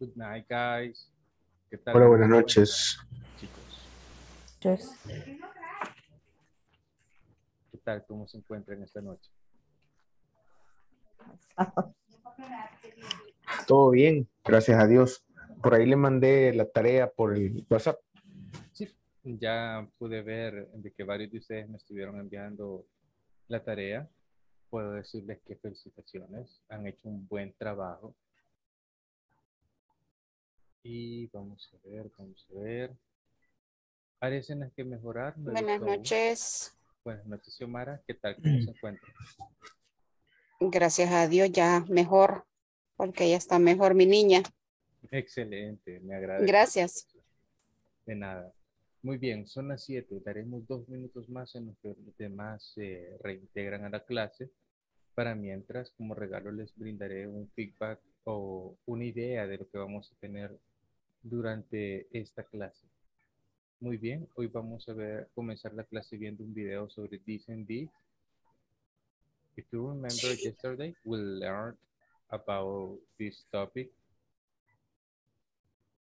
Good night, guys. ¿Qué tal? Hola, buenas noches. Chicos. Yes. ¿Qué tal? ¿Cómo se encuentran esta noche? Todo bien, gracias a Dios. Por ahí le mandé la tarea por el WhatsApp. Sí, ya pude ver de que varios de ustedes me estuvieron enviando la tarea. Puedo decirles que felicitaciones, han hecho un buen trabajo. Y vamos a ver. Áreas en las que mejorar. Buenas noches. Buenas noches, Xiomara. ¿Qué tal? ¿Cómo se encuentra? Gracias a Dios, ya mejor, porque ya está mejor mi niña. Excelente, me agradezco. Gracias. De nada. Muy bien, son las 7. Daremos 2 minutos más en los que los demás se reintegran a la clase. Para mientras, como regalo, les brindaré un feedback o una idea de lo que vamos a tener durante esta clase. Muy bien, hoy vamos a comenzar la clase viendo un video sobre this and this. If you remember yesterday, we learned about this topic.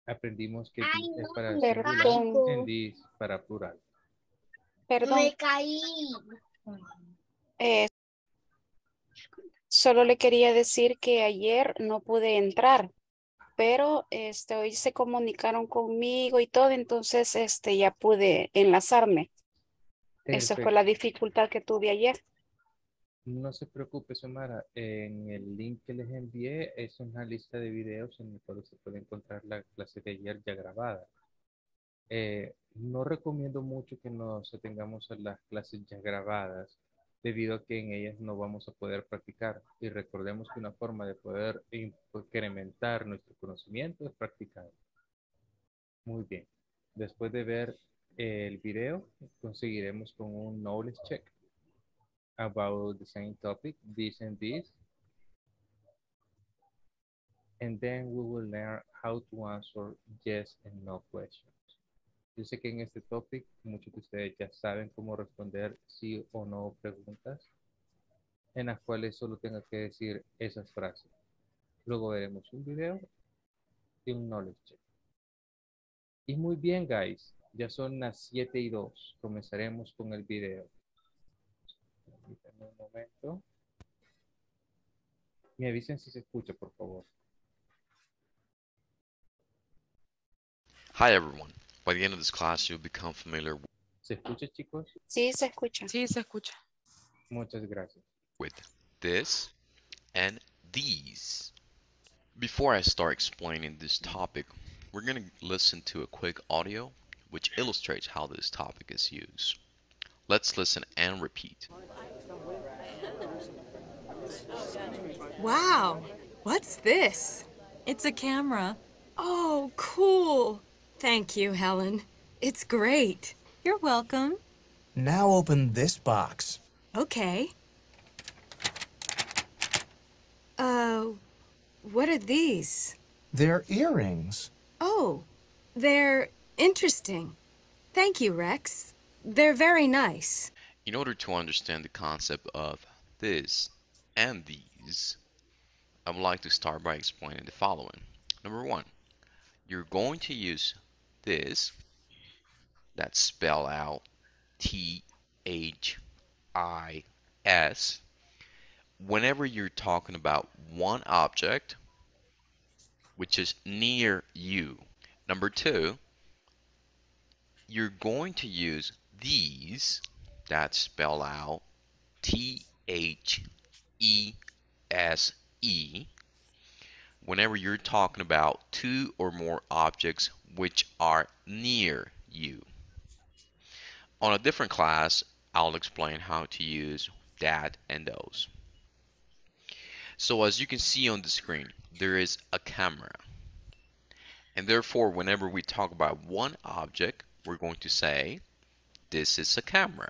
Aprendimos que es para singular, en this para plural. Perdón. Me caí. Solo le quería decir que ayer no pude entrar, pero hoy se comunicaron conmigo y todo, entonces ya pude enlazarme. Perfecto. Esa fue la dificultad que tuve ayer. No se preocupe, Samara. En el link que les envié es una lista de videos en el cual se puede encontrar la clase de ayer ya grabada. No recomiendo mucho que nos atengamos a las clases ya grabadas debido a que en ellas no vamos a poder practicar. Y recordemos que una forma de poder incrementar nuestro conocimiento es practicar. Muy bien. Después de ver el video, conseguiremos con un knowledge check about the same topic, this and this. And then we will learn how to answer yes and no questions. Yo sé que en este topic muchos de ustedes ya saben cómo responder sí o no preguntas en las cuales solo tenga que decir esas frases. Luego veremos un video y un knowledge check. Y muy bien, guys. Ya son las 7:02. Comenzaremos con el video. Un momento. Me avisen si se escucha, por favor. Hi everyone. By the end of this class, you'll become familiar with... ¿Se escucha, chicos? Sí, se escucha. Sí, se escucha. Muchas gracias. With this and these. Before I start explaining this topic, we're going to listen to a quick audio which illustrates how this topic is used. Let's listen and repeat. Wow, what's this? It's a camera. Oh, cool. Thank you, Helen. It's great. You're welcome. Now open this box. Okay. What are these? They're earrings. Oh, they're interesting. Thank you, Rex. They're very nice. In order to understand the concept of this and these, I would like to start by explaining the following. Number one, you're going to use this, that's spelled out THIS, whenever you're talking about one object which is near you. Number two, you're going to use these, that's spelled out THESE, whenever you're talking about two or more objects which are near you. On a different class, I'll explain how to use that and those. So as you can see on the screen, there is a camera. And therefore, whenever we talk about one object, we're going to say, this is a camera.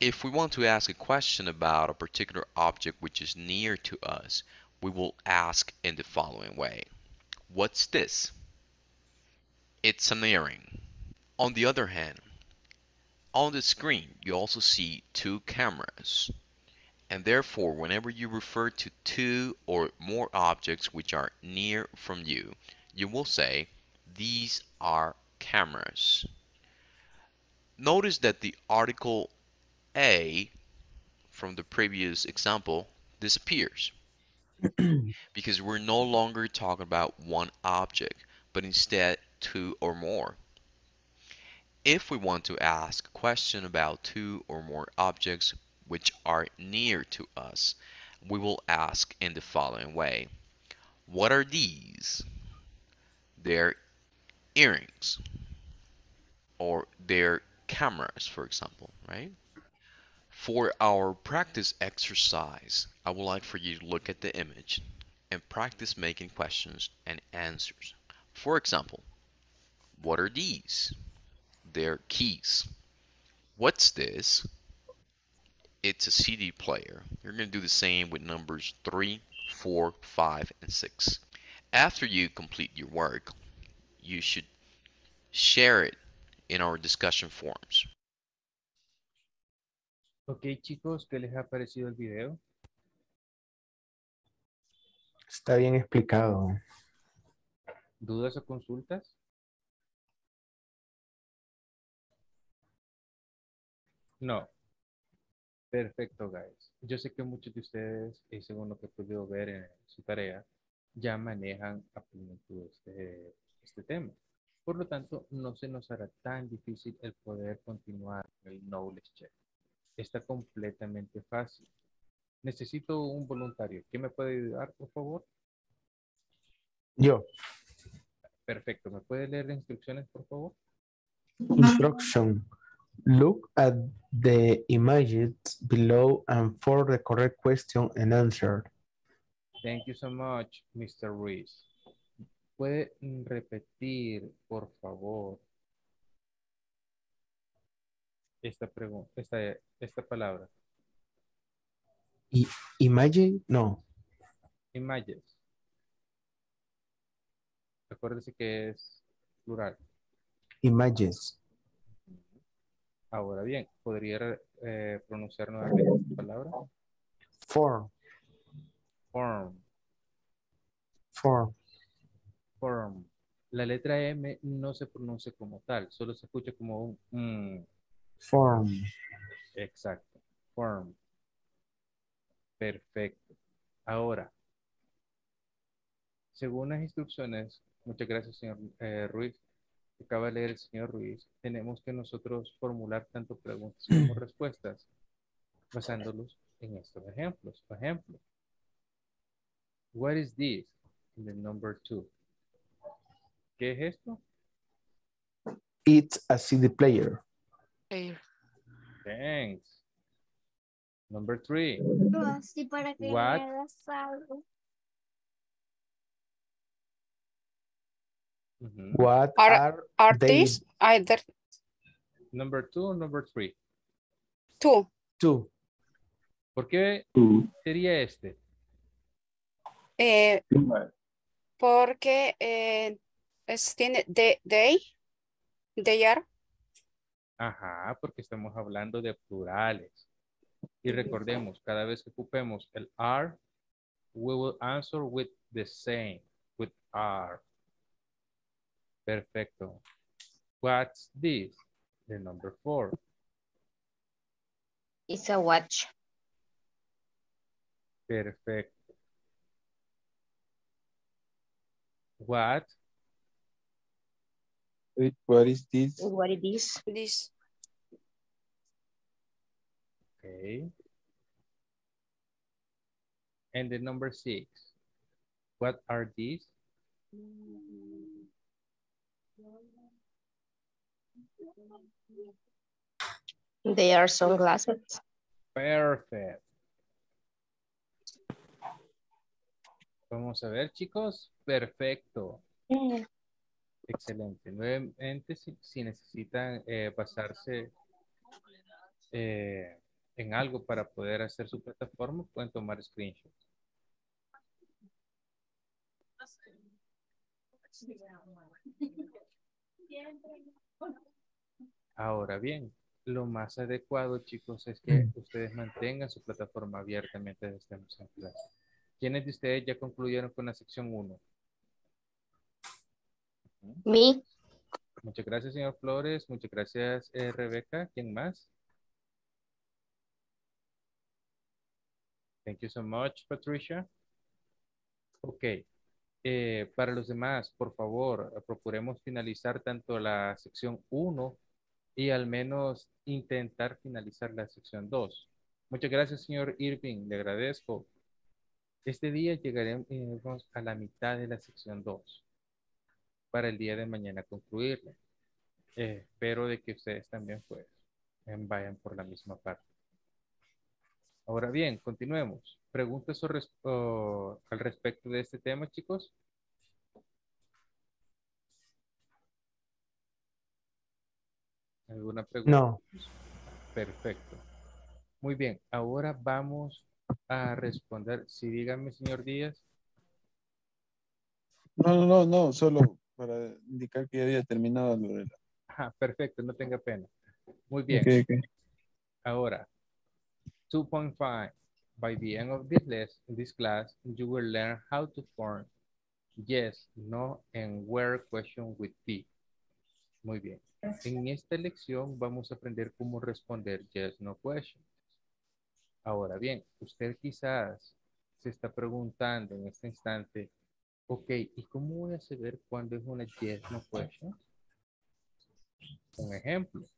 If we want to ask a question about a particular object which is near to us, we will ask in the following way. What's this? It's an earring. On the other hand, on the screen you also see two cameras. And therefore, whenever you refer to two or more objects which are near from you, you will say, these are cameras. Notice that the article a from the previous example disappears because we're no longer talking about one object, but instead two or more. If we want to ask a question about two or more objects which are near to us, we will ask in the following way. What are these? They're earrings, or they're cameras, for example, right? For our practice exercise, I would like for you to look at the image and practice making questions and answers. For example, what are these? They're keys. What's this? It's a CD player. You're going to do the same with numbers 3, 4, 5, and 6. After you complete your work, you should share it in our discussion forums. Ok, chicos, ¿qué les ha parecido el video? Está bien explicado. ¿Dudas o consultas? No. Perfecto, guys. Yo sé que muchos de ustedes, según lo que he podido ver en su tarea, ya manejan a plenitud este tema. Por lo tanto, no se nos hará tan difícil el poder continuar el knowledge check. Está completamente fácil. Necesito un voluntario. ¿Quién me puede ayudar, por favor? Yo. Perfecto. ¿Me puede leer las instrucciones, por favor? Instruction. Look at the images below and for the correct question and answer. Thank you so much, Mr. Ruiz. ¿Puede repetir, por favor, esta palabra? Image, no. Images. Acuérdese que es plural. Images. Ahora bien, ¿podría pronunciar nuevamente esta palabra? Form. Form. Form. Form. La letra M no se pronuncia como tal, solo se escucha como un Form. Exacto. Form. Perfecto. Ahora, según las instrucciones, muchas gracias, señor Ruiz, que acaba de leer el señor Ruiz, tenemos que nosotros formular tanto preguntas como respuestas basándolos en estos ejemplos. Por ejemplo, what is this? In the number 2. ¿Qué es esto? It's a CD player. Thanks. Number 3. What? What are these? Either number 2 o number 3? 2. ¿Por qué sería este? Porque tiene they are. Ajá, porque estamos hablando de plurales. Y recordemos, cada vez que ocupemos el are, we will answer with the same, with are. Perfecto. What's this? The number 4. It's a watch. Perfecto. What? What is this? What is this? This. Okay. And the number 6. What are these? They are sunglasses. Perfect. Vamos a ver, chicos. Perfecto. Excelente. Nuevamente, si necesitan basarse en algo para poder hacer su plataforma, pueden tomar screenshots. Ahora bien, lo más adecuado, chicos, es que ustedes mantengan su plataforma abierta mientras estemos en clase. ¿Quiénes de ustedes ya concluyeron con la sección 1? ¿Sí? Muchas gracias, señor Flores. Muchas gracias, Rebeca. ¿Quién más? Thank you so much, Patricia. Ok. Para los demás, por favor, procuremos finalizar tanto la sección 1 y al menos intentar finalizar la sección 2. Muchas gracias, señor Irving. Le agradezco. Este día llegaremos a la mitad de la sección 2. Para el día de mañana concluirla. Espero de que ustedes también pues vayan por la misma parte. Ahora bien, continuemos. ¿Preguntas al respecto de este tema, chicos? ¿Alguna pregunta? No. Perfecto. Muy bien, ahora vamos a responder. Sí, dígame, señor Díaz. No, solo para indicar que ya había terminado, Lorena. Ah, perfecto, no tenga pena. Muy bien. Okay. Ahora, 2.5. By the end of this class, you will learn how to form yes, no, and where question with be. Muy bien. En esta lección vamos a aprender cómo responder yes, no questions. Ahora bien, usted quizás se está preguntando en este instante, ok, ¿y cómo voy a saber cuándo es una yes, no question? Un ejemplo.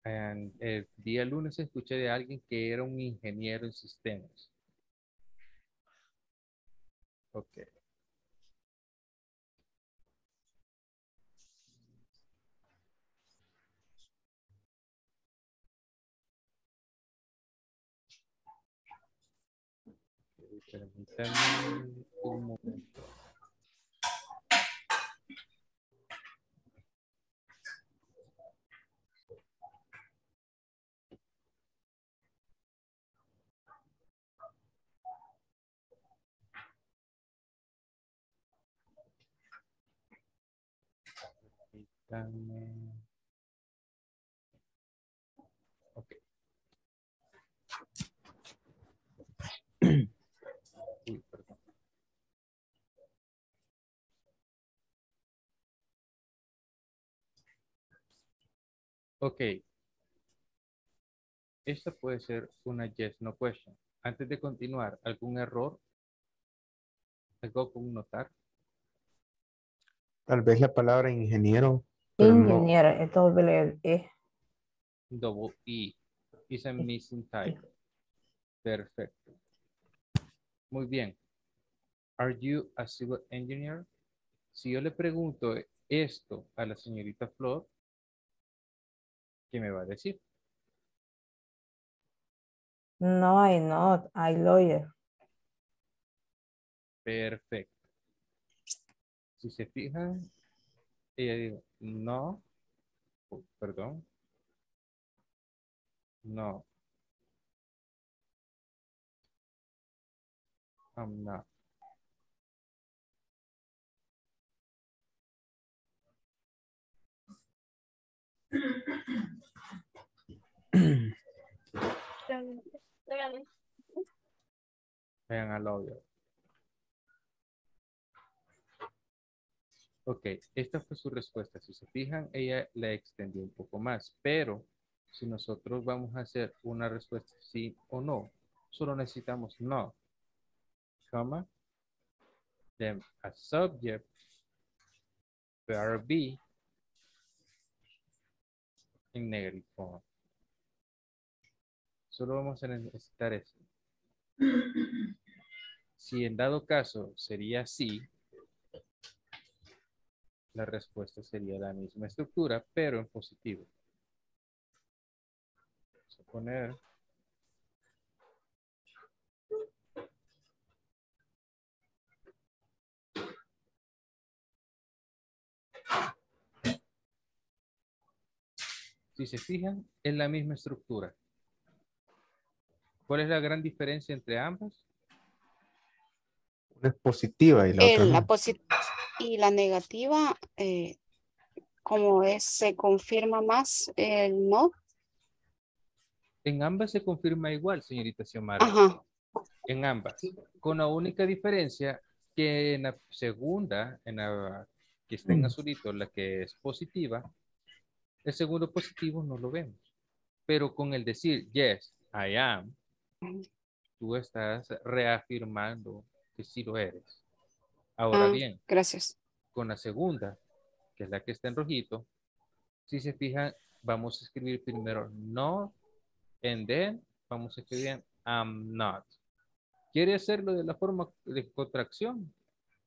El día lunes escuché de alguien que era un ingeniero en sistemas. Ok. Permítanme un momento. Okay. Uy, perdón. Ok. Esta puede ser una yes no question. Antes de continuar, ¿algún error? ¿Algo con notar? Tal vez la palabra ingeniero. Ingeniero, es doble E. Double E. It's a missing type. Perfecto. Muy bien. Are you a civil engineer? Si yo le pregunto esto a la señorita Flor, ¿qué me va a decir? No, I'm not. I'm lawyer. Perfecto. Si se fijan, ella dijo, no, perdón, no, I'm not. Vean al audio. Ok, esta fue su respuesta. Si se fijan, ella la extendió un poco más, pero si nosotros vamos a hacer una respuesta sí o no, solo necesitamos no, comma, then a subject, verb be, in negative form. Solo vamos a necesitar eso. Si en dado caso sería sí, la respuesta sería la misma estructura, pero en positivo. Vamos a poner... Si se fijan, es la misma estructura. ¿Cuál es la gran diferencia entre ambas? Una es positiva y la otra no. La positiva. y la negativa, como es, se confirma más el no. En ambas se confirma igual, señorita Xiomara. Ajá. En ambas. Con la única diferencia que en la segunda, en la que está en azulito, la que es positiva, el segundo positivo no lo vemos. Pero con el decir, yes, I am, tú estás reafirmando que sí lo eres. Ahora bien. Gracias. Con la segunda, que es la que está en rojito, si se fijan, vamos a escribir primero no, and then vamos a escribir I'm not. ¿Quiere hacerlo de la forma de contracción?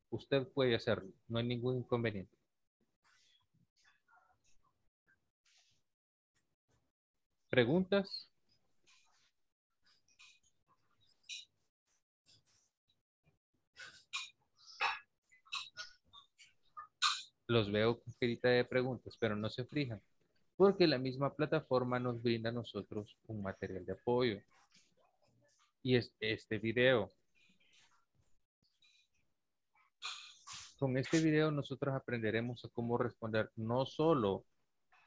Usted puede hacerlo. No hay ningún inconveniente. ¿Preguntas? Los veo con carita de preguntas, pero no se frijan, porque la misma plataforma nos brinda a nosotros un material de apoyo. Y es este video. Con este video nosotros aprenderemos a cómo responder no solo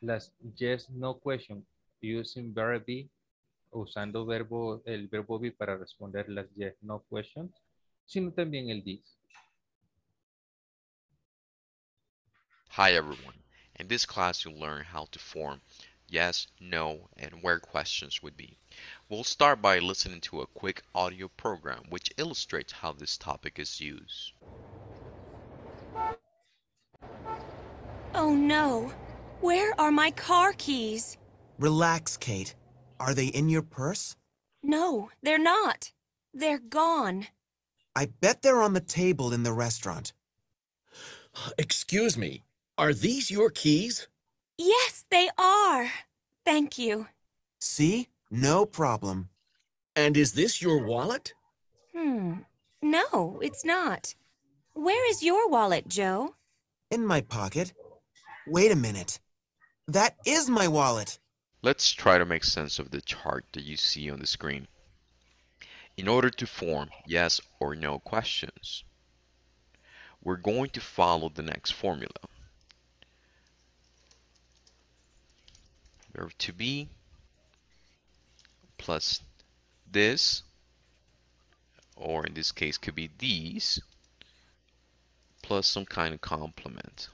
las yes, no question, using verb be, usando verbo, el verbo be para responder las yes, no questions, sino también el this. Hi everyone. In this class you'll learn how to form yes, no, and where questions would be. We'll start by listening to a quick audio program which illustrates how this topic is used. Oh no! Where are my car keys? Relax, Kate. Are they in your purse? No, they're not. They're gone. I bet they're on the table in the restaurant. Excuse me. Are these your keys? Yes, they are. Thank you. See? No problem. And is this your wallet? No, it's not. Where is your wallet, Joe? In my pocket. Wait a minute. That is my wallet. Let's try to make sense of the chart that you see on the screen in order to form yes or no questions. We're going to follow the next formula. Verb to be plus this, or in this case could be these, plus some kind of complement.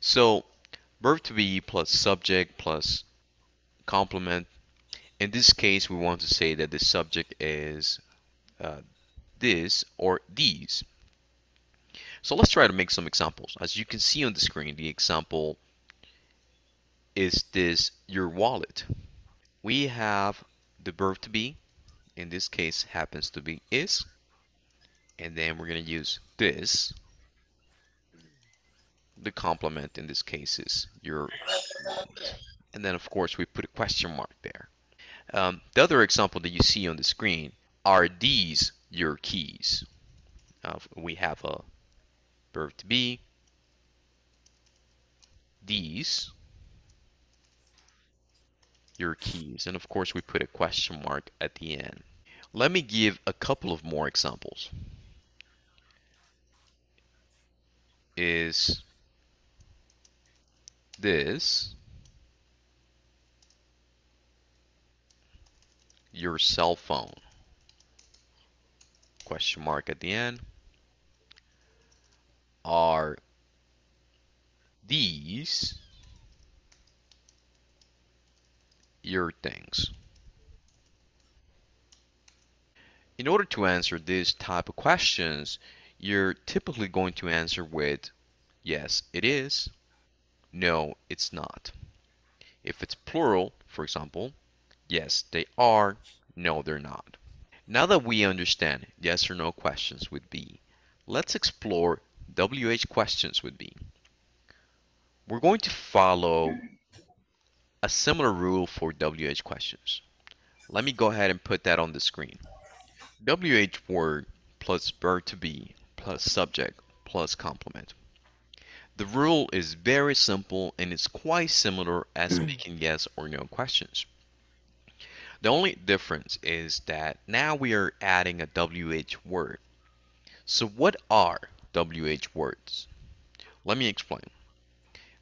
So verb to be plus subject plus complement. In this case we want to say that the subject is this or these. So let's try to make some examples. As you can see on the screen, the example is this your wallet. We have the verb to be, in this case happens to be is, and then we're going to use this. The complement in this case is your wallet. And then of course we put a question mark there. The other example that you see on the screen, are these your keys? We have a verb to be, these, your keys, and of course we put a question mark at the end. Let me give a couple of more examples. Is this your cell phone? Question mark at the end. Are these your things? In order to answer this type of questions, you're typically going to answer with yes, it is, no, it's not. If it's plural, for example, yes, they are, no, they're not. Now that we understand yes or no questions with be, let's explore WH questions with be. We're going to follow a similar rule for WH questions. Let me go ahead and put that on the screen. WH word plus verb to be plus subject plus complement. The rule is very simple and it's quite similar as making yes or no questions. The only difference is that now we are adding a WH word. So what are WH words? Let me explain.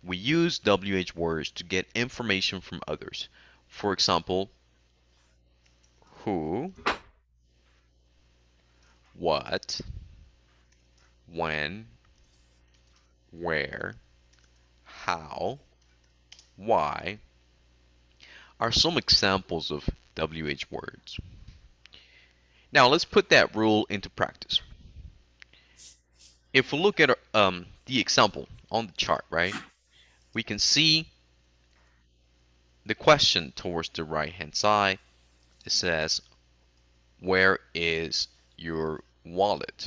We use WH words to get information from others. For example, who, what, when, where, how, why are some examples of WH words. Now let's put that rule into practice. If we look at the example on the chart, right, we can see the question towards the right hand side. It says, where is your wallet?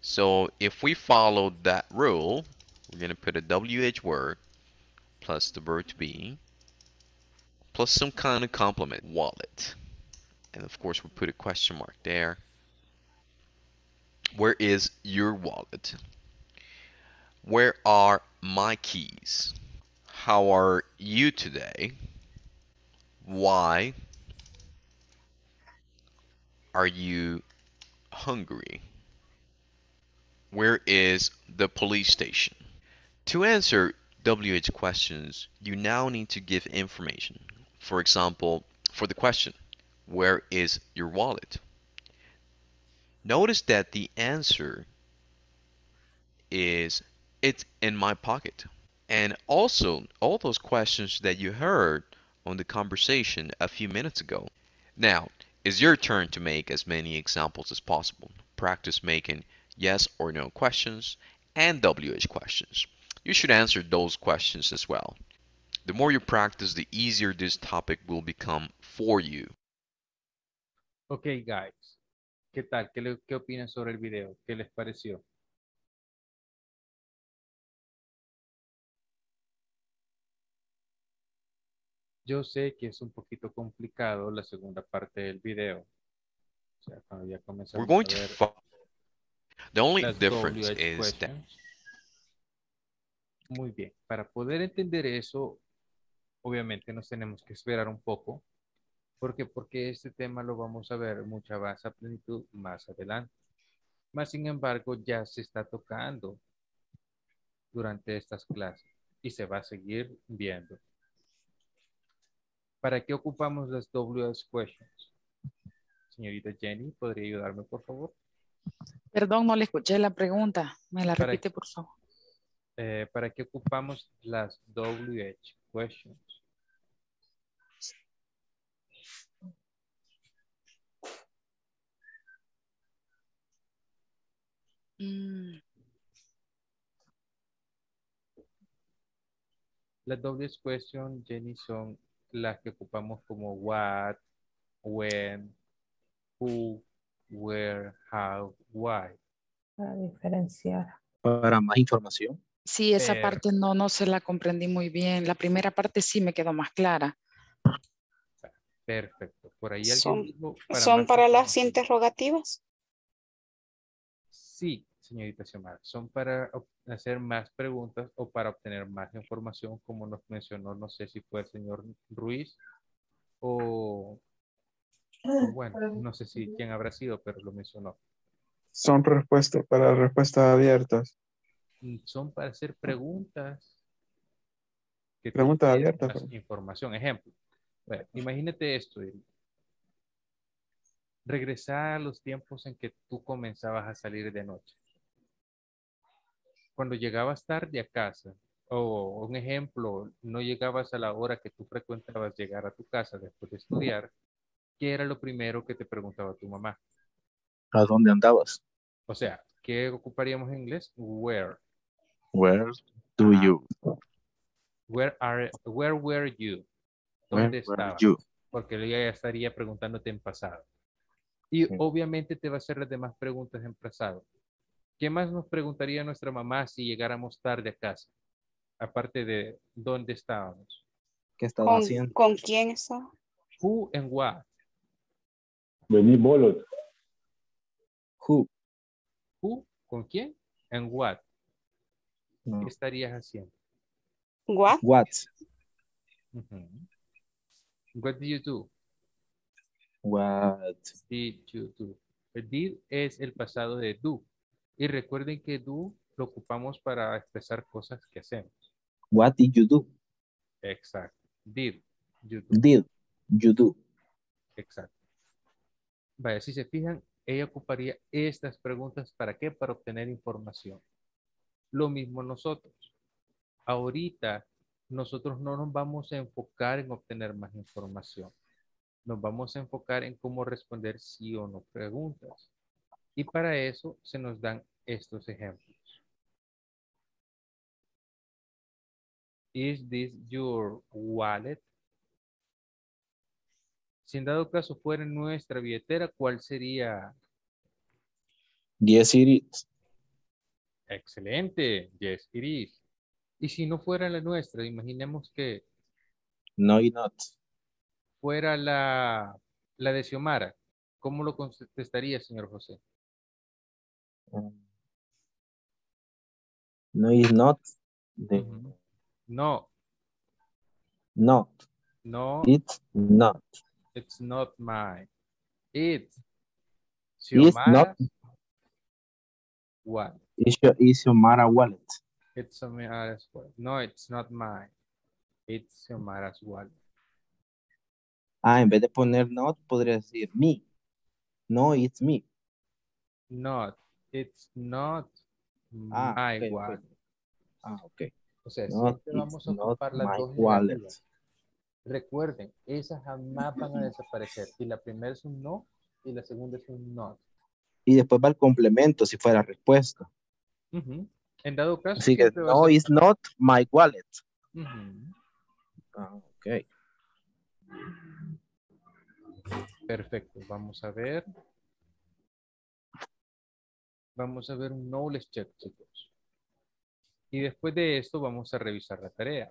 So if we follow that rule, we're going to put a WH word plus the verb to be plus some kind of complement, wallet, and of course we put a question mark there. Where is your wallet? Where are my keys? How are you today? Why are you hungry? Where is the police station? To answer WH questions, you now need to give information. For example, for the question, where is your wallet? Notice that the answer is, it's in my pocket. And also, all those questions that you heard on the conversation a few minutes ago. Now, it's your turn to make as many examples as possible. Practice making yes or no questions and WH questions. You should answer those questions as well. The more you practice, the easier this topic will become for you. Okay, guys. ¿Qué tal? ¿Qué opinan sobre el video? ¿Qué les pareció? Yo sé que es un poquito complicado la segunda parte del video. O sea, cuando ya comenzamos a ver. The only difference is that. Muy bien. Para poder entender eso, obviamente nos tenemos que esperar un poco. ¿Por qué? Porque este tema lo vamos a ver mucha más a plenitud más adelante. Más sin embargo, ya se está tocando durante estas clases y se va a seguir viendo. ¿Para qué ocupamos las WH questions? Señorita Jenny, ¿podría ayudarme, por favor? Perdón, no le escuché la pregunta. ¿Me la repite, por favor? ¿Para qué ocupamos las WH questions? Las WH questions, Jenny, son las que ocupamos como what, when, who, where, how, why. Para diferenciar. Para más información. Sí, esa parte no se la comprendí muy bien. La primera parte sí me quedó más clara. Perfecto. Por ahí ¿Son para las interrogativas? Sí, señorita Xiomara. Son para hacer más preguntas o para obtener más información, como nos mencionó, no sé si fue el señor Ruiz o bueno, no sé si quién habrá sido, pero lo mencionó. Son respuestas para respuestas abiertas. Son para hacer preguntas. Que preguntas abiertas. Pero... información, ejemplo. Bueno, imagínate esto. Regresar a los tiempos en que tú comenzabas a salir de noche. Cuando llegabas tarde a casa, o un ejemplo, no llegabas a la hora que tú frecuentabas llegar a tu casa después de estudiar, ¿qué era lo primero que te preguntaba tu mamá? ¿A dónde andabas? O sea, ¿qué ocuparíamos en inglés? Where. Where do you? Where were you? ¿Dónde estabas? Porque ella ya estaría preguntándote en pasado. Y obviamente te va a hacer las demás preguntas en pasado. ¿Qué más nos preguntaría nuestra mamá si llegáramos tarde a casa? Aparte de dónde estábamos. ¿Qué estabas haciendo? ¿Con quién estaba? Who and what? Vení, bolos. Who. Who, ¿con quién? And what? No. ¿Qué estarías haciendo? What? What? What do you do? What did you do? El did es el pasado de do. Y recuerden que do lo ocupamos para expresar cosas que hacemos. What did you do? Exacto. Did you do. Did you do. Exacto. Vaya, si se fijan, ella ocuparía estas preguntas. ¿Para qué? Para obtener información. Lo mismo nosotros. Ahorita nosotros no nos vamos a enfocar en obtener más información. Nos vamos a enfocar en cómo responder sí o no preguntas. Y para eso se nos dan estos ejemplos. Is this your wallet? Si en dado caso fuera nuestra billetera, ¿cuál sería? Yes, it is. Excelente. Yes, it is. Y si no fuera la nuestra, imaginemos que... No, it's not. Fuera la de Xiomara, ¿cómo lo contestaría, señor José? No, it's not. The... No. No. No. It's not. It's not mine. It's Xiomara. What? It's Xiomara wallet. It's Xiomara's wallet. No, it's not mine. It's Xiomara's wallet. Ah, en vez de poner not, podría decir me. No, it's me. Not. It's not my okay, wallet. Okay. Ah, ok. O sea, not, siempre vamos a ocupar las dos negativas. Recuerden, esas jamás van a desaparecer. Y la primera es un no y la segunda es un not. Y después va el complemento si fuera respuesta. En dado caso. Así que no, it's not my wallet. Ah, ok. Perfecto, vamos a ver. Vamos a ver un knowledge check, chicos. Y después de esto vamos a revisar la tarea.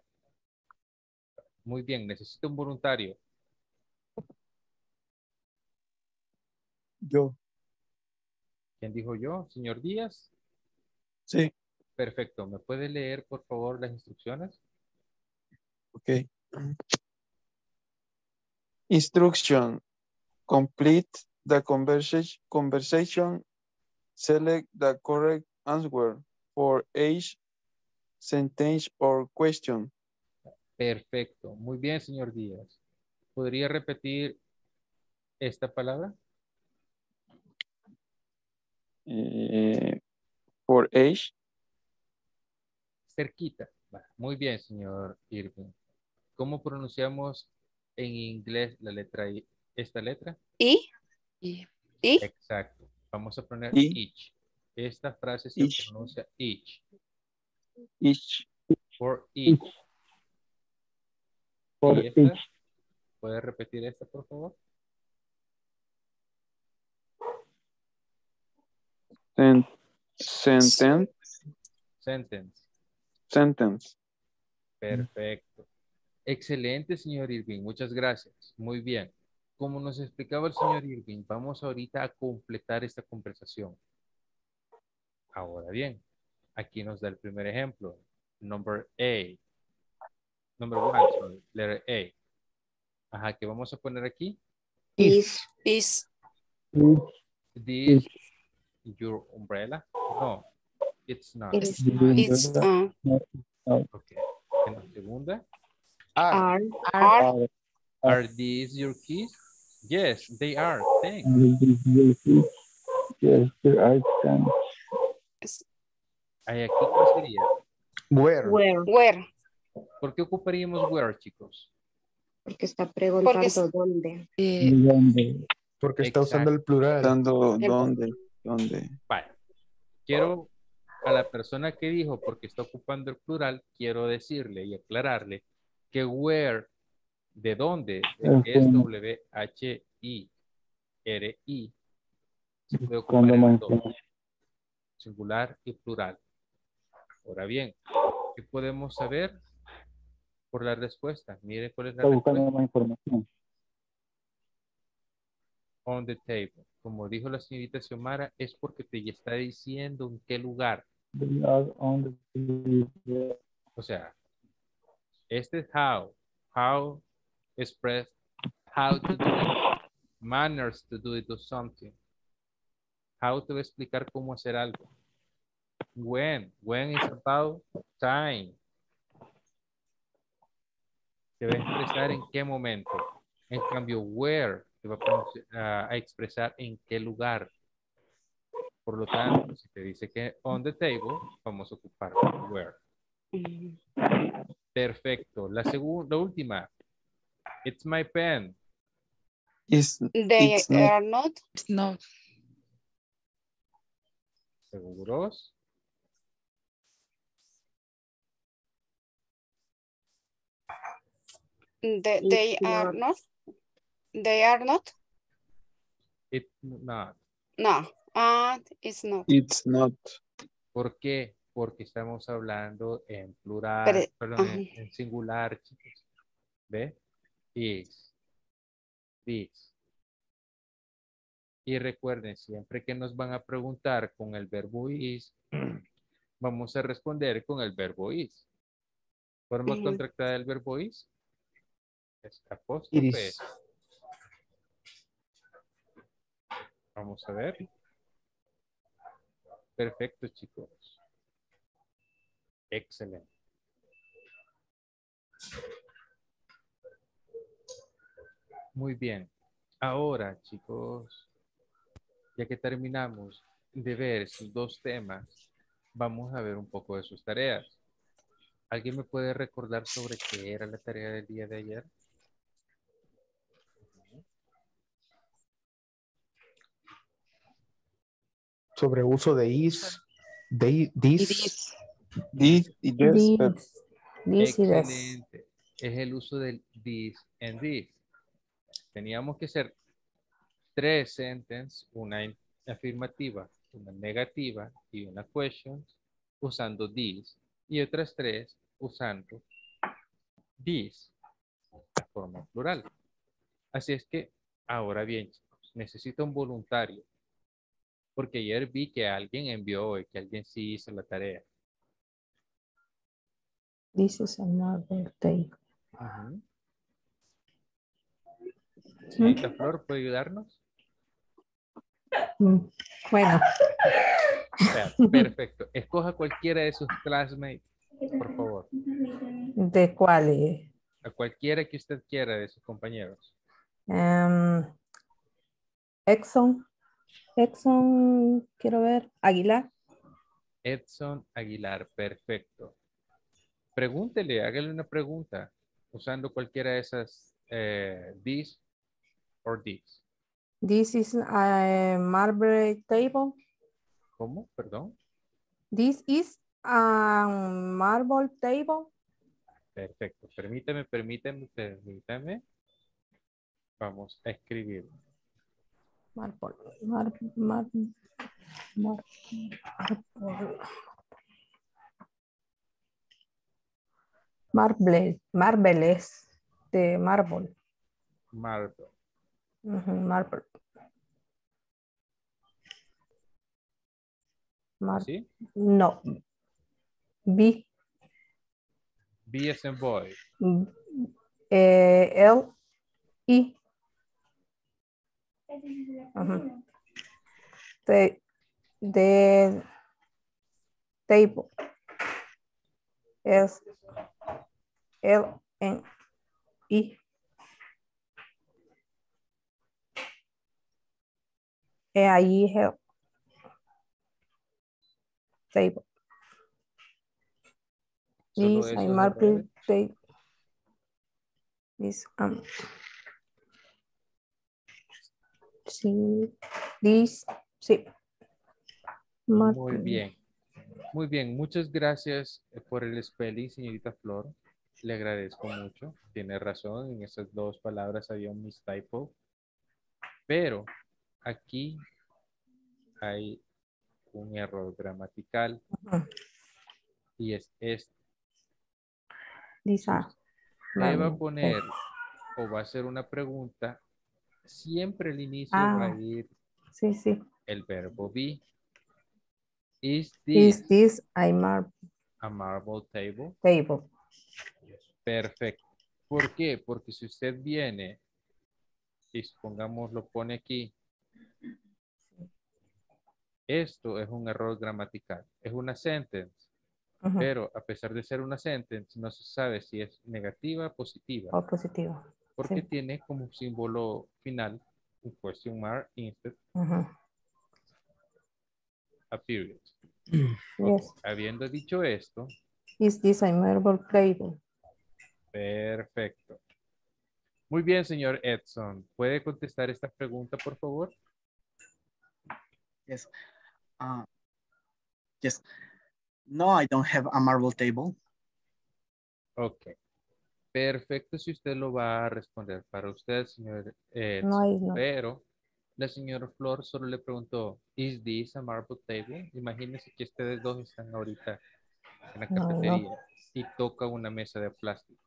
Muy bien, necesito un voluntario. Yo. ¿Quién dijo yo? ¿Señor Díaz? Sí. Perfecto, ¿me puede leer por favor las instrucciones? Ok. Instruction. Complete the conversation. Select the correct answer for each sentence or question. Perfecto. Muy bien, señor Díaz. ¿Podría repetir esta palabra? For each. Cerquita. Muy bien, señor Irving. ¿Cómo pronunciamos en inglés la letra I? ¿Esta letra? I. I. Exacto. Vamos a poner I. Each. Esta frase se each. Pronuncia each. Each. For each. For each. Esta? ¿Puede repetir esta, por favor? Sentence. Sentence. Sentence. Perfecto. Excelente, señor Irving. Muchas gracias. Muy bien. Como nos explicaba el señor Irving, vamos ahorita a completar esta conversación. Ahora bien, aquí nos da el primer ejemplo. Number A. Number one, sorry. Letter A. Ajá, ¿qué vamos a poner aquí? Is. This your umbrella? No, it's not. It's not. Okay. En la segunda. Are these your keys? Yes, they are. Thanks. Yes, they are. Thanks. ¿Hay aquí qué sería? Where. ¿Por qué ocuparíamos where, chicos? Porque está preguntando dónde. ¿Dónde? Porque está usando el plural. ¿Dónde? Vale. Quiero a la persona que dijo porque está ocupando el plural, quiero decirle y aclararle que where, de dónde, es W-H-I-R-I, se puede ocupar en dónde, singular y plural. Ahora bien, ¿qué podemos saber por la respuesta? Mire cuál es la respuesta. Buscando más información. On the table. Como dijo la señorita Xiomara, es porque te está diciendo en qué lugar. They are on the table. O sea, este es how. How express how to do it. Manners to do something. How te va a explicar cómo hacer algo. When is about time. Se va a expresar en qué momento. En cambio, where se va a expresar en qué lugar. Por lo tanto, si te dice que on the table, vamos a ocupar where. Perfecto. La última. It's my pen. They are not. ¿Seguros? They are not. It's not. No. It's not. It's not. ¿Por qué? Porque estamos hablando en plural, en singular, chicos. ¿Ve? Is. This. Y recuerden, siempre que nos van a preguntar con el verbo is, vamos a responder con el verbo is. ¿Forma contractada del verbo is? Es apóstrofe. Vamos a ver. Perfecto, chicos. Excelente. Muy bien. Ahora, chicos, ya que terminamos de ver sus dos temas, vamos a ver un poco de sus tareas. ¿Alguien me puede recordar sobre qué era la tarea del día de ayer? Sobre uso de is, de this. This y this. Excelente. Es el uso del this and this. Teníamos que hacer 3 sentences, una afirmativa, una negativa y una question usando this y otras 3 usando this, de forma plural. Así es que, ahora bien, chicos, necesito un voluntario. Porque ayer vi que alguien envió hoy, que alguien sí hizo la tarea. This is another day. Ajá. Señorita Flor, ¿puede ayudarnos? Bueno. Perfecto. Escoja cualquiera de sus classmates, por favor. ¿De cuáles? A cualquiera que usted quiera de sus compañeros. Edson, quiero ver, Aguilar. Edson Aguilar, perfecto. Pregúntele, hágale una pregunta usando cualquiera de esas this or this. This is a marble table. ¿Cómo? Perdón. This is a marble table. Perfecto. Permítame. Vamos a escribir. Marble. ¿Sí? No. B as in boy. L. I. Uh-huh. The table is L and E. I help table. This a marble table. This sí, sí. Muy bien. Muchas gracias por el spelling, señorita Flor. Le agradezco mucho. Tiene razón, en esas 2 palabras había un mistypo. Pero aquí hay un error gramatical. Y es este. Le va a poner o va a hacer una pregunta. Siempre al inicio va a ir el verbo be. Is this a marble table? Table. Perfecto. ¿Por qué? Porque si usted viene, y supongamos lo pone aquí, Esto es un error gramatical. Es una sentence. Uh-huh. Pero a pesar de ser una sentence, no se sabe si es negativa o positiva. O positiva. Porque sí, tiene como símbolo final un question mark instead uh-huh. a period. Yes. Okay. Habiendo dicho esto. Is this a marble playable? Perfecto. Muy bien, señor Edson. ¿Puede contestar esta pregunta, por favor? Yes. Yes. No, I don't have a marble table. Ok. Perfecto, si usted lo va a responder para usted, señor Edson. No, no. Pero la señora Flor solo le preguntó, ¿is this a marble table? Imagínense que ustedes dos están ahorita en la cafetería y toca una mesa de plástico.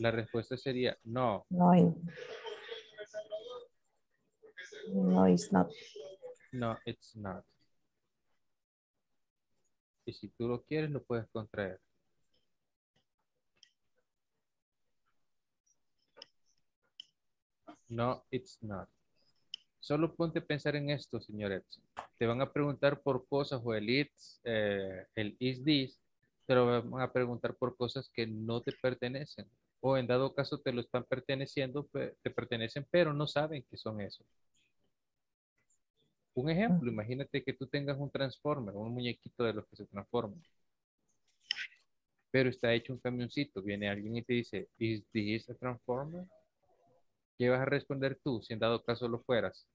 La respuesta sería no. No, it's not. No, it's not. Y si tú lo quieres, lo puedes contraer. No, it's not. Solo ponte a pensar en esto, señor Edson. Te van a preguntar por cosas, o el it's, el is this, te lo van a preguntar por cosas que no te pertenecen. O en dado caso te lo están perteneciendo, te pertenecen, pero no saben que son eso. Un ejemplo, imagínate que tú tengas un transformer, un muñequito de los que se transforman. Pero está hecho un camioncito. Viene alguien y te dice, ¿is this a transformer? ¿Qué vas a responder tú si en dado caso lo fueras?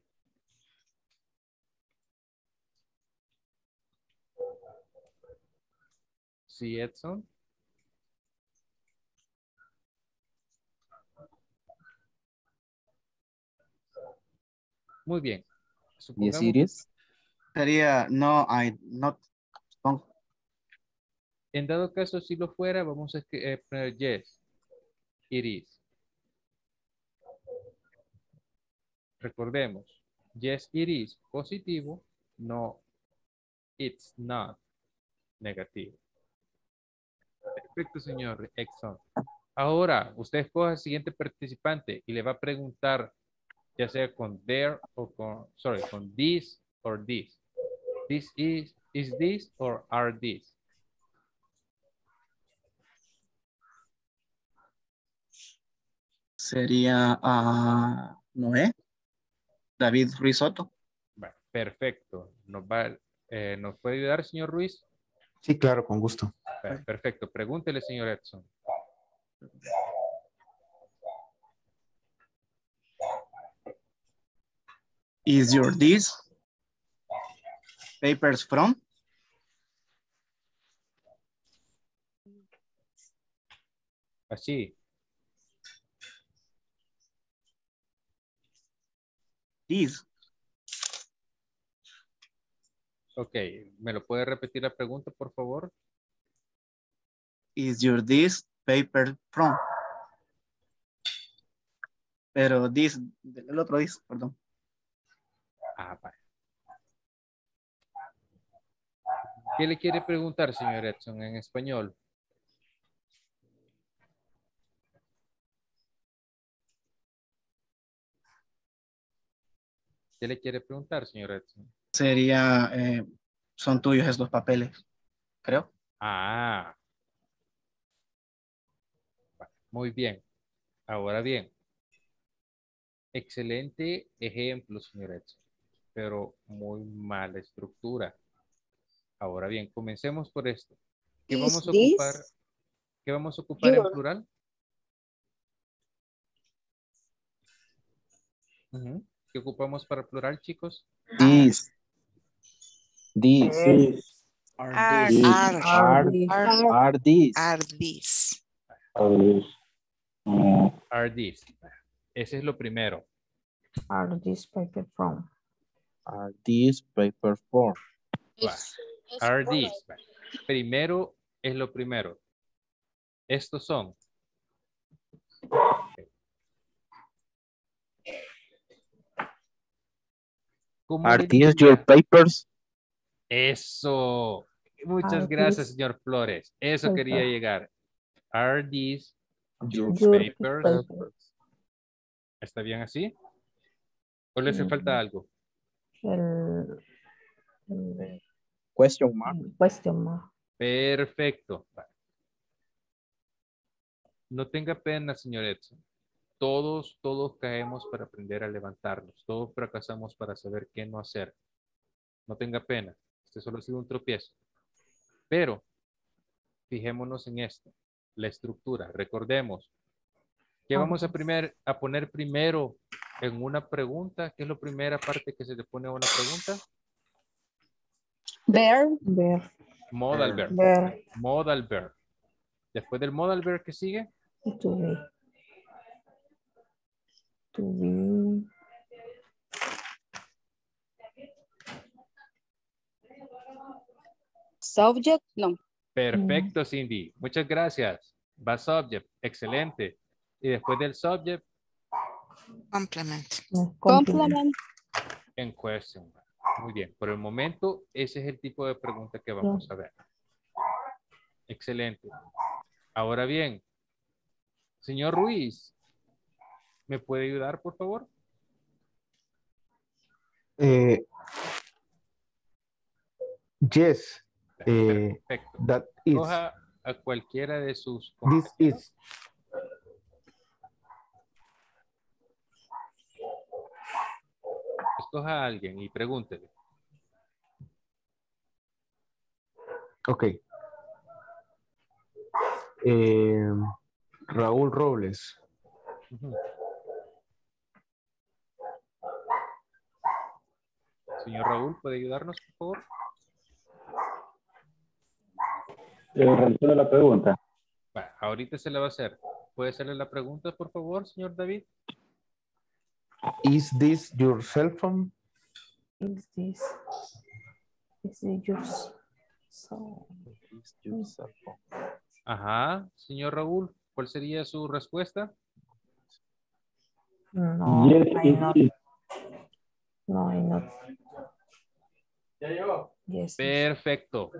¿Sí, Edson? Muy bien. Yes, it is. Sería, no, I not. No. En dado caso, si lo fuera, vamos a poner yes, it is. Recordemos, yes, it is, positivo, no, it's not, negativo. Perfecto, señor Edson. Ahora, usted escoja al siguiente participante y le va a preguntar, ya sea con there o con, sorry, con this or this. This is this or are this? Sería Noé, David Risotto. Bueno, perfecto. ¿Nos puede ayudar, señor Ruiz? Sí, claro, con gusto. Bueno, perfecto. Pregúntele, señor Edson. Is your this papers from? Así. This. Ok, ¿me lo puede repetir la pregunta, por favor? Is your this paper from? Pero this, el otro this, perdón. Ah, vale. ¿Qué le quiere preguntar, señor Edson, en español? ¿Qué le quiere preguntar, señor Edson? Sería, son tuyos estos papeles, creo. Ah. Vale, muy bien. Ahora bien. Excelente ejemplo, señor Edson, pero muy mala estructura. Ahora bien, comencemos por esto. ¿Qué vamos a ocupar? ¿Qué vamos a ocupar en plural? ¿Qué ocupamos para plural, chicos? This. This. Are these. Are these. Ese es lo primero. Are these paper from? Are these paper for? Are these. Primero es lo primero. Estos son. Are these your papers? Eso. Muchas gracias, señor Flores. Eso quería llegar. Are these your papers? ¿Está bien así? ¿O le hace falta algo? Question mark. Question mark. Perfecto. No tenga pena, señor Edson. Todos caemos para aprender a levantarnos. Todos fracasamos para saber qué no hacer. No tenga pena. Este solo ha sido un tropiezo. Pero fijémonos en esto. La estructura. Recordemos que vamos a poner primero en una pregunta. ¿Qué es la primera parte que se le pone a una pregunta? Verb. Modal verb. Modal verb. Después del modal verb, ¿qué sigue? To be. To be. Subject, no. Perfecto, Cindy. Muchas gracias. Va subject. Excelente. Y después del subject. Complement. Complement. En question. Muy bien. Por el momento, ese es el tipo de pregunta que vamos a ver. Excelente. Ahora bien, señor Ruiz, ¿me puede ayudar, por favor? Yes. Perfecto. That is. Coja a cualquiera de sus. This is. Escoja a alguien y pregúntele. Ok. Raúl Robles. Señor Raúl, ¿puede ayudarnos, por favor? Responde la pregunta. Bueno, ahorita se la va a hacer. ¿Puede hacerle la pregunta, por favor, señor David? Is this your cell phone? Is this your cell phone? Ajá, señor Raúl, ¿cuál sería su respuesta? No, yes, I not. ¿Ya llegó? Yes, perfecto.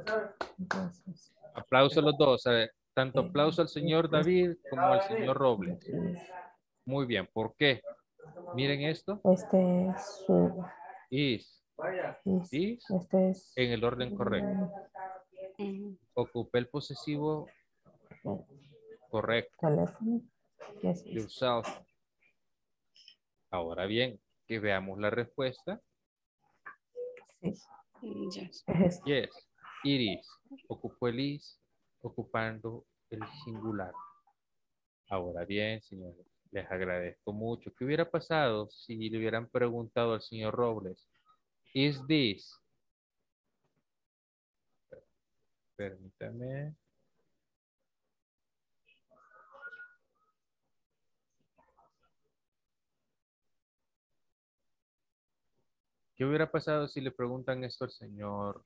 Yes. Aplauso a los dos, tanto aplauso al señor David como al señor Robles. Muy bien, ¿por qué? Miren esto. Este es su... Is. Este es... En el orden correcto. Ocupé el posesivo correcto. Teléfono. Yes, yourself. Ahora bien, que veamos la respuesta. Yes. It is. Ocupó el is, ocupando el singular. Ahora bien, señores, les agradezco mucho. ¿Qué hubiera pasado si le hubieran preguntado al señor Robles? Is this? Permítame. ¿Qué hubiera pasado si le preguntan esto al señor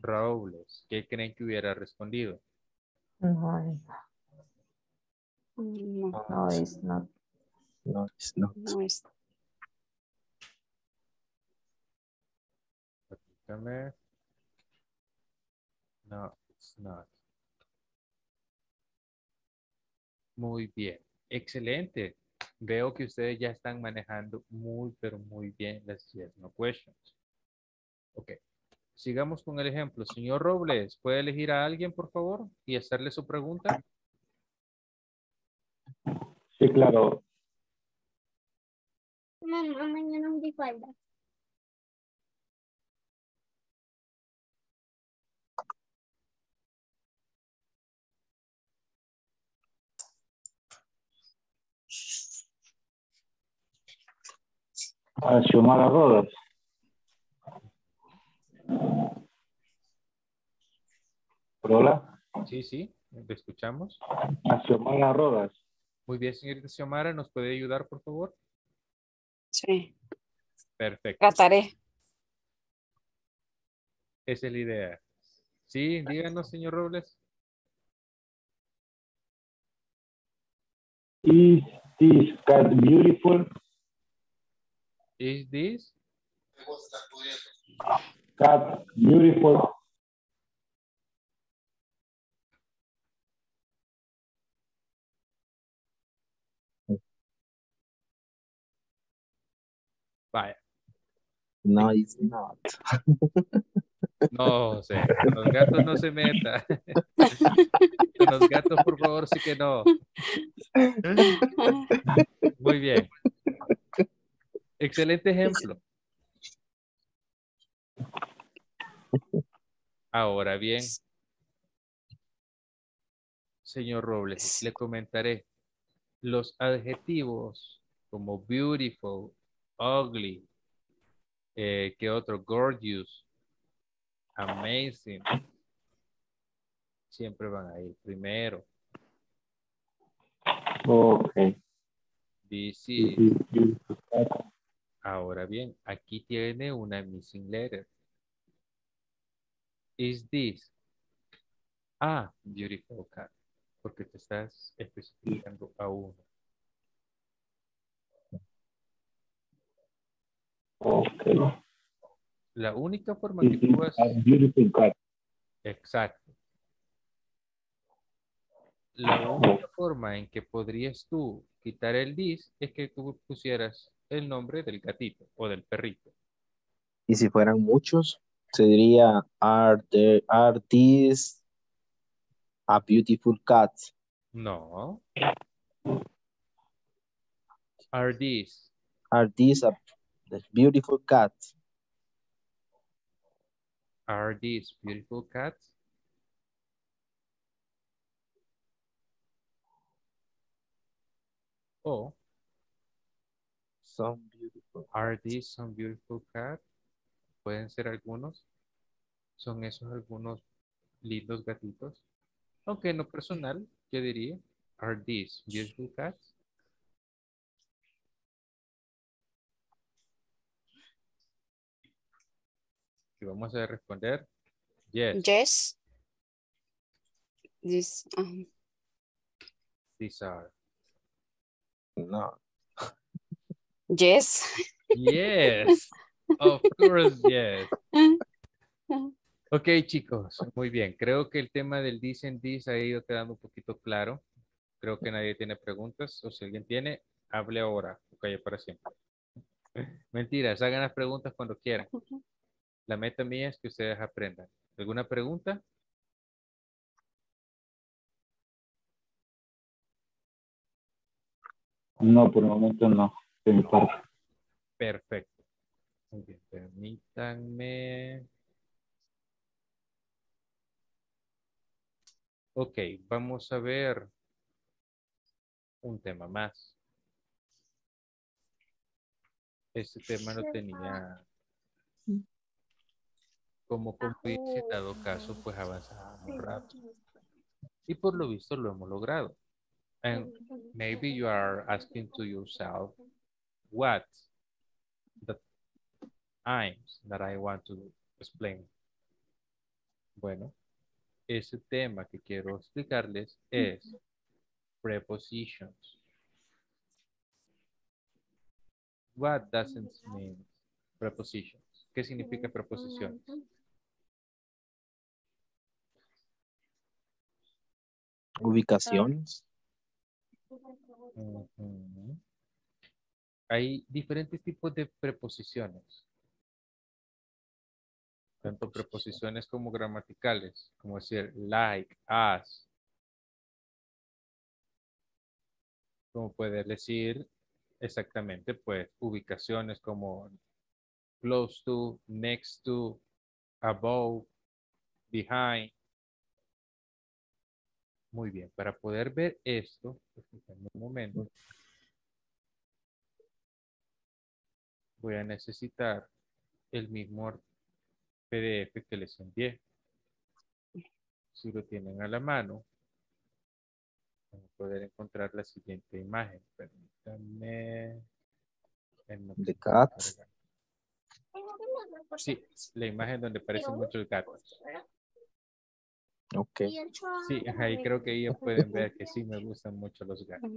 Robles? ¿Qué creen que hubiera respondido? No, it's not. Permítame. No, it's not. Muy bien. Excelente. Veo que ustedes ya están manejando muy, pero muy bien las yes, no questions. Ok. Sigamos con el ejemplo. Señor Robles, ¿puede elegir a alguien, por favor? Y hacerle su pregunta. Sí, claro. Mamá, mañana me falta. A Xiomara Rodas. ¿Hola? Sí, te escuchamos. A Xiomara Rodas. Muy bien, señorita Xiomara, ¿nos puede ayudar, por favor? Sí. Perfecto. Trataré. Esa es la idea. Sí, díganos, señor Robles. Is this cat beautiful? Is this? Cat beautiful. Vaya. No, it's not. No, sí. Con los gatos no se meta. Con los gatos, por favor, sí que no. Muy bien. Excelente ejemplo. Ahora bien, señor Robles, le comentaré los adjetivos como beautiful, ugly, ¿qué otro? Gorgeous, amazing. Siempre van a ir primero. Ok. Dice. Ahora bien, aquí tiene una missing letter. Is this a beautiful cat? Porque te estás especificando a uno. Okay. La única forma que tú vas... Exacto. La única forma en que podrías tú quitar el this es que tú pusieras el nombre del gatito o del perrito. Y si fueran muchos, se diría are these a beautiful cat? No. Are these a beautiful cat? Are these beautiful cats? Oh. Some beautiful. Are these some beautiful cats? Pueden ser algunos. Son esos algunos lindos gatitos. Aunque en lo personal, yo diría, are these beautiful cats? Y vamos a responder, yes. Yes. These are. No. Yes. Yes. Of course, yes. Ok, chicos, muy bien. Creo que el tema del this and this ha ido quedando un poquito claro. Creo que nadie tiene preguntas. O si alguien tiene, hable ahora. Ok, para siempre. Mentiras, hagan las preguntas cuando quieran. La meta mía es que ustedes aprendan. ¿Alguna pregunta? No, por el momento no. De mi parte. Perfecto. Muy bien, permítanme. Ok, vamos a ver un tema más. Este tema no tenía... Como concluirse, dado caso, pues avanzamos rápido. Y por lo visto lo hemos logrado. And maybe you are asking to yourself, what the times that I want to explain. Bueno, ese tema que quiero explicarles es prepositions. What doesn't mean preposition? ¿Qué significa preposiciones? Ubicaciones. Hay diferentes tipos de preposiciones. Tanto preposiciones como gramaticales, como decir like, as. Como puedes decir exactamente, pues, ubicaciones como close to, next to, above, behind. Muy bien, para poder ver esto, en un momento, voy a necesitar el mismo PDF que les envié. Si lo tienen a la mano, van a poder encontrar la siguiente imagen. Permítanme. De cat. Sí, la imagen donde aparecen muchos gatos. Ok. Sí, ahí creo que ellos pueden ver que sí me gustan mucho los gatos.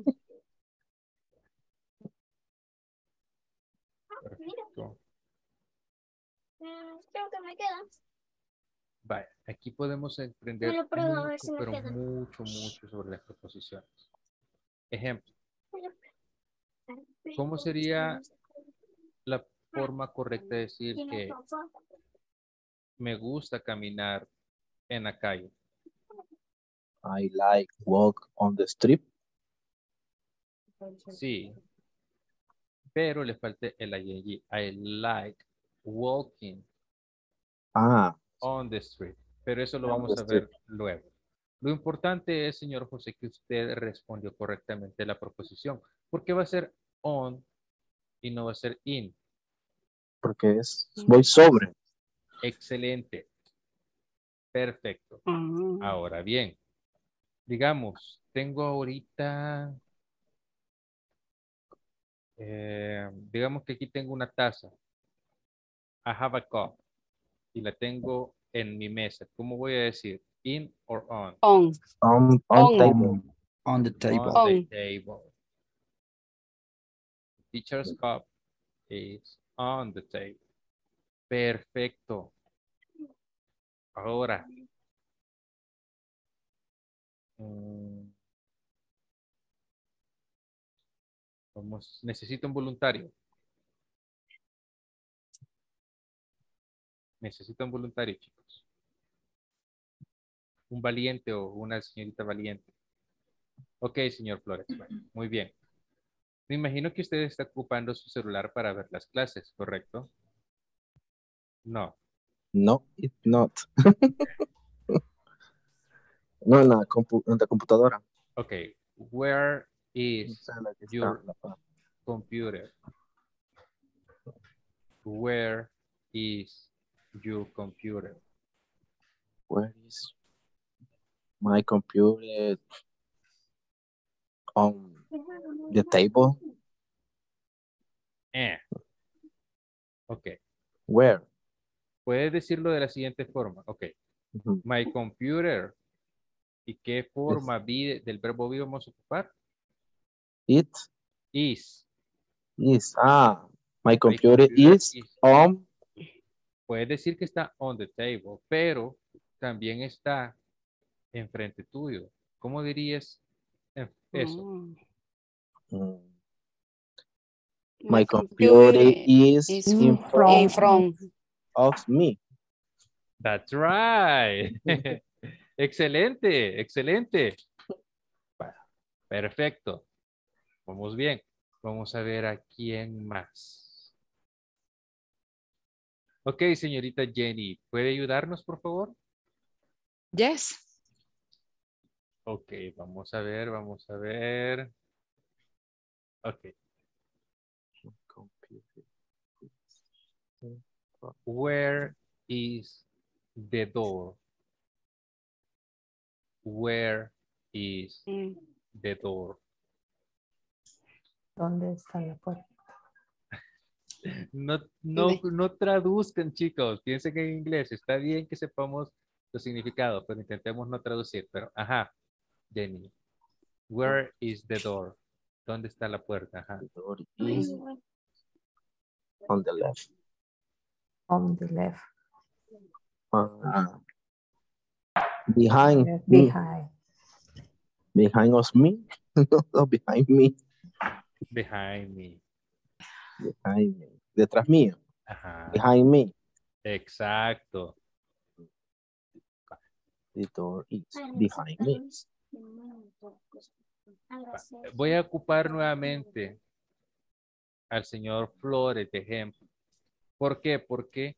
Perfecto. Creo que me queda. Vale, aquí podemos aprender mucho, pero mucho sobre las preposiciones. Ejemplo. ¿Cómo sería la forma correcta de decir que me gusta caminar en la calle. I like walk on the street. Sí. Pero le falta el ing. I like walking on the street. Pero eso lo vamos a ver luego. Lo importante es, señor José, que usted respondió correctamente la proposición. ¿Por qué va a ser on y no va a ser in? Porque es voy sobre. Excelente. Perfecto. Ahora bien, digamos, tengo ahorita... digamos que aquí tengo una taza. I have a cup. Y la tengo en mi mesa. ¿Cómo voy a decir? In or on? On. On table. On the table. On the table. The teacher's cup is on the table. Perfecto. Ahora. Vamos, necesito un voluntario. Necesito un voluntario, chicos. Un valiente o una señorita valiente. Ok, señor Flores. Bueno, muy bien. Me imagino que usted está ocupando su celular para ver las clases, ¿correcto? No. No, it's not. No, en la computadora. Ok. Where is your computer? Where is your computer? Where is my computer? On the table? Ok. Where? Puedes decirlo de la siguiente forma. Ok. My computer. ¿Y qué forma del verbo be vamos a ocupar? It is. Is. My computer is on. Puedes decir que está on the table, pero también está enfrente tuyo. ¿Cómo dirías eso? My computer is in front of me. That's right. Excelente, excelente. Perfecto. Vamos bien. Vamos a ver a quién más. Ok, señorita Jenny, ¿puede ayudarnos, por favor? Yes. Ok, vamos a ver, vamos a ver. Ok. Where is the door? Where is the door? ¿Dónde está la puerta? No traduzcan, chicos. Piensen en inglés. Está bien que sepamos los significados, pero intentemos no traducir. Pero, ajá, Jenny. Where is the door? ¿Dónde está la puerta? Ajá. The door is on the left. On the left. Behind me. Detrás mío. Ajá. Behind me. Exacto. The door is behind me. Voy a ocupar nuevamente al señor Flores de ejemplo. ¿Por qué? Porque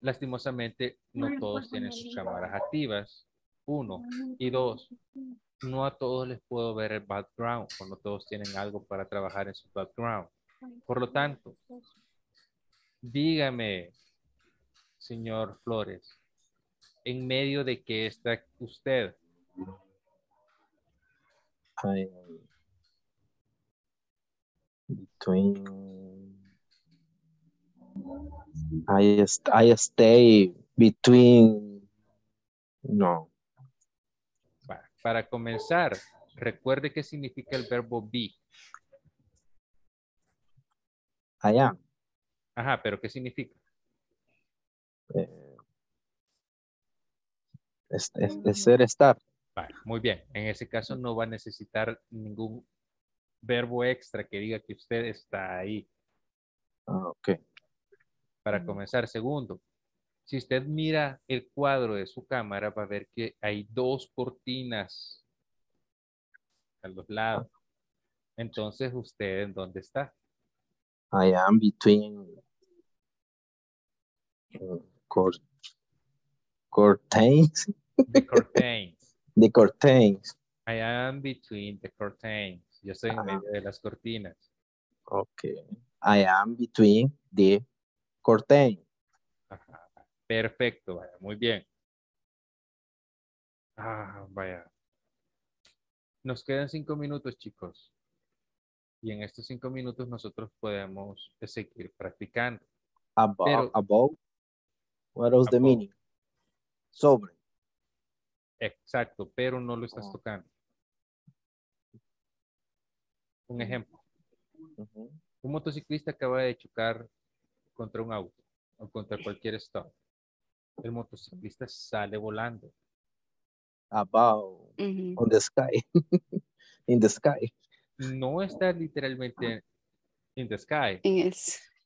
lastimosamente no todos tienen sus cámaras activas. Uno. Y dos, no a todos les puedo ver el background, o no todos tienen algo para trabajar en su background. Por lo tanto, dígame, señor Flores, ¿en medio de qué está usted? I stay between... No. Para comenzar, recuerde qué significa el verbo be. I am. Ajá, pero ¿qué significa? Ser, estar. Vale, muy bien. En ese caso no va a necesitar ningún verbo extra que diga que usted está ahí. Ah, ok. para comenzar. Segundo, si usted mira el cuadro de su cámara, va a ver que hay dos cortinas a los lados. Entonces, ¿usted en dónde está? I am between curtains. The curtains. The curtains. I am between the curtains. Yo estoy en medio de las cortinas. Okay. I am between the curtains. Ajá. Perfecto, vaya, muy bien. Ah, vaya. Nos quedan 5 minutos, chicos. Y en estos 5 minutos nosotros podemos seguir practicando. About, pero, about. What was the meaning? Sobre. Exacto, pero no lo estás tocando. Un ejemplo. Un motociclista acaba de chocar contra un auto o contra cualquier stop. El motociclista sale volando. About on the sky. In the sky. No está literalmente in the sky. En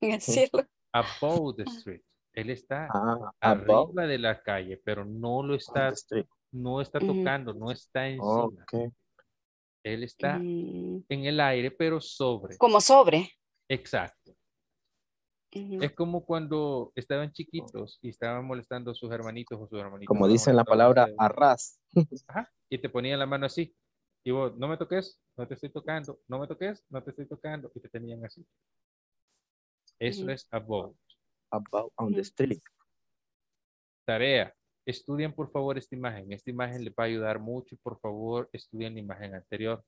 el cielo. Above the street. Él está arriba de la calle, pero no lo está, no está tocando, no está encima. Okay. Él está en el aire, pero sobre. Como sobre. Exacto. Es como cuando estaban chiquitos y estaban molestando a sus hermanitos o sus hermanitas. Como dicen la palabra, a ras. Ajá, y te ponían la mano así. Y vos, no me toques, no te estoy tocando. No me toques, no te estoy tocando. Y te tenían así. Eso es above. About on the street. Tarea. Estudien por favor esta imagen. Esta imagen les va a ayudar mucho. Por favor, estudien la imagen anterior.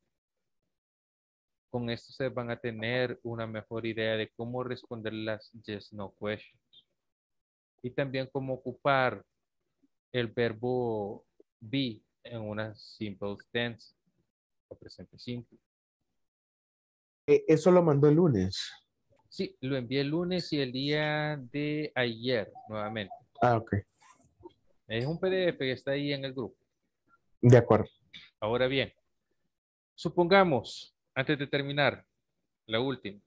Con esto se van a tener una mejor idea de cómo responder las yes, no questions. Y también cómo ocupar el verbo be en una simple tense o presente simple. Eso lo mandó el lunes. Sí, lo envié el lunes y el día de ayer nuevamente. Ah, ok. Es un PDF que está ahí en el grupo. De acuerdo. Ahora bien, supongamos, antes de terminar, la última.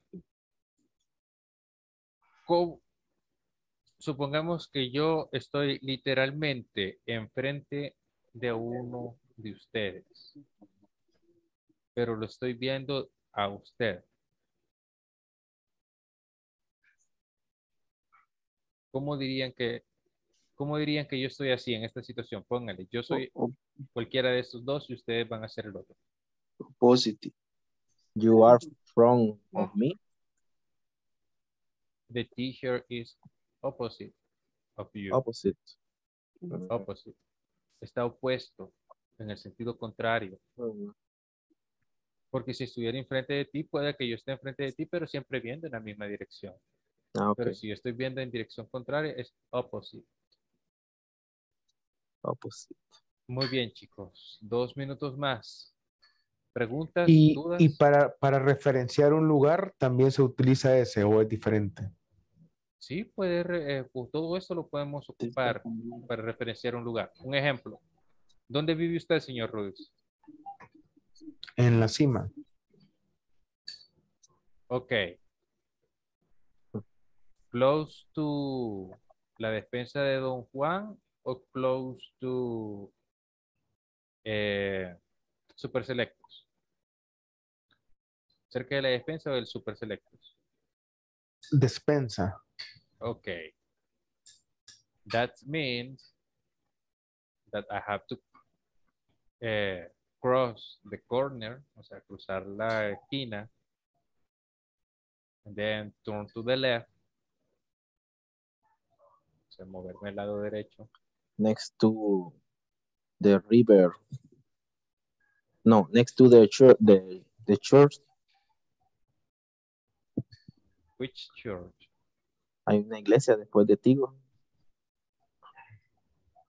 Supongamos que yo estoy literalmente enfrente de uno de ustedes, pero lo estoy viendo a usted. ¿Cómo dirían que yo estoy así en esta situación? Pónganle, yo soy cualquiera de estos dos y ustedes van a ser el otro. Positive. You are from of me. The teacher is opposite of you. Opposite. Opposite. Está opuesto, en el sentido contrario. Porque si estuviera enfrente de ti, puede que yo esté enfrente de ti, pero siempre viendo en la misma dirección. Ah, okay. Pero si yo estoy viendo en dirección contraria, es opposite. Opposite. Muy bien, chicos. 2 minutos más. ¿Preguntas? ¿Y, dudas? Y para referenciar un lugar, ¿también se utiliza ese o es diferente? Sí, puede, todo esto lo podemos ocupar para referenciar un lugar. Un ejemplo. ¿Dónde vive usted, señor Ruiz? En la cima. Ok. Close to la despensa de Don Juan o close to Super Selectos. Cerca de la despensa o del Super Selectos. Despensa. Okay. That means that I have to cross the corner, o sea, cruzar la esquina, and then turn to the left. Moverme al lado derecho. Next to the river. No, next to the church. The church. Which church? Hay una iglesia después de Tigo.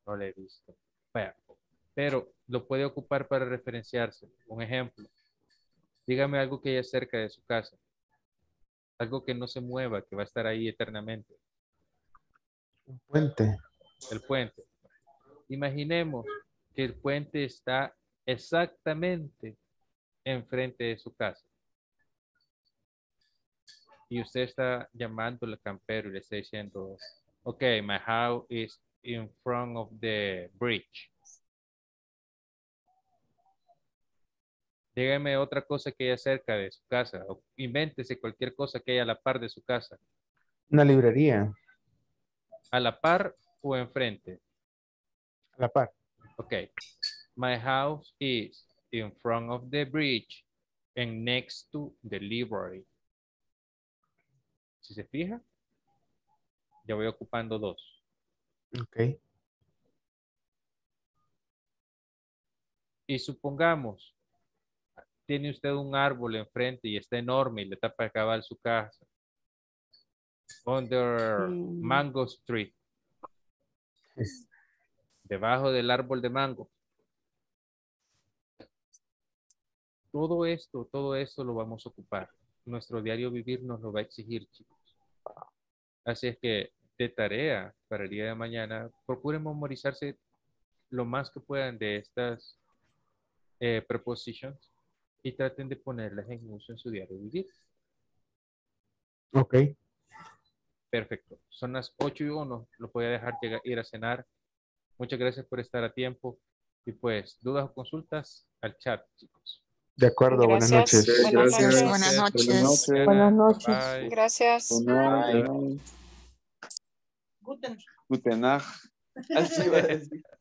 No la he visto. Bueno, pero lo puede ocupar para referenciarse. Un ejemplo. Dígame algo que haya cerca de su casa. Algo que no se mueva, que va a estar ahí eternamente. Un puente. El puente. Imaginemos que el puente está exactamente enfrente de su casa. y usted está llamando al campero y le está diciendo, ok, my house is in front of the bridge. Dígame otra cosa que haya cerca de su casa. O invéntese cualquier cosa que haya a la par de su casa. Una librería. ¿A la par o enfrente? A la par. Ok. My house is in front of the bridge and next to the library. Si se fija, ya voy ocupando dos. Ok. Y supongamos, tiene usted un árbol enfrente y está enorme y le tapa a cabal su casa. On the mango tree. Debajo del árbol de mango. Todo esto lo vamos a ocupar. Nuestro diario vivir nos lo va a exigir, chicos. Así es que de tarea para el día de mañana, procuren memorizarse lo más que puedan de estas prepositions. Y traten de ponerlas en uso en su diario vivir. Ok. Perfecto. Son las 8:01. Lo voy a dejar ir a cenar. Muchas gracias por estar a tiempo. Y pues, dudas o consultas al chat, chicos. De acuerdo. Buenas noches. Gracias. Buenas noches. Buenas noches. Gracias. Guten Nacht. Así va a decir.